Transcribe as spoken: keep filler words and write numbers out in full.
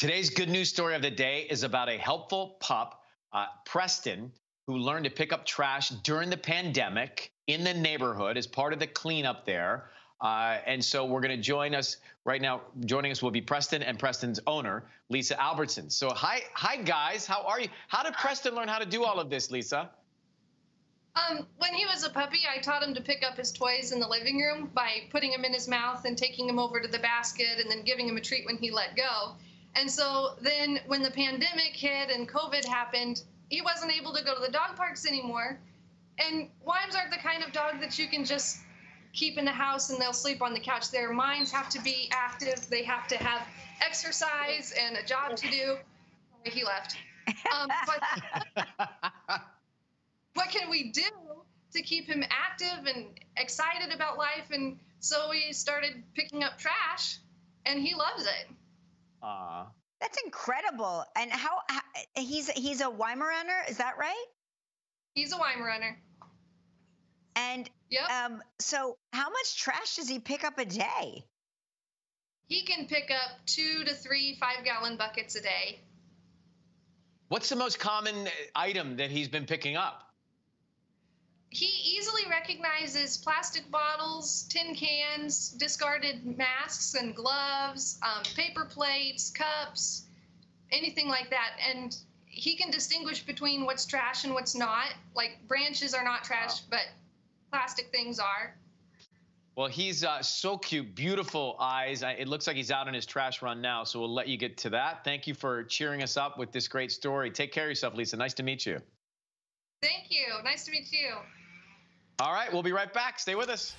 Today's good news story of the day is about a helpful pup, uh, Preston, who learned to pick up trash during the pandemic in the neighborhood as part of the cleanup there. Uh, and so we're going to join us right now. Joining us will be Preston and Preston's owner, Lisa Albertson. So hi, hi guys. How are you? How did Preston learn how to do all of this, Lisa? Um, when he was a puppy, I taught him to pick up his toys in the living room by putting him in his mouth and taking him over to the basket and then giving him a treat when he let go. And so then when the pandemic hit and COVID happened, he wasn't able to go to the dog parks anymore. And Weims aren't the kind of dog that you can just keep in the house and they'll sleep on the couch. Their minds have to be active. They have to have exercise and a job to do. He left. Um, but what can we do to keep him active and excited about life? And so we started picking up trash, and he loves it. Uh, That's incredible. And how, how he's he's a Weimaraner, is that right? He's a Weimaraner. And yep. um, so how much trash does he pick up a day? He can pick up two to three five-gallon buckets a day. What's the most common item that he's been picking up? He easily recognizes plastic bottles, tin cans, discarded masks and gloves, um, paper plates, cups, anything like that. And he can distinguish between what's trash and what's not. Like branches are not trash, wow. But plastic things are. Well, he's uh, so cute, beautiful eyes. It looks like he's out on his trash run now, so we'll let you get to that. Thank you for cheering us up with this great story. Take care of yourself, Lisa. Nice to meet you. Thank you. Nice to meet you. All right, we'll be right back. Stay with us.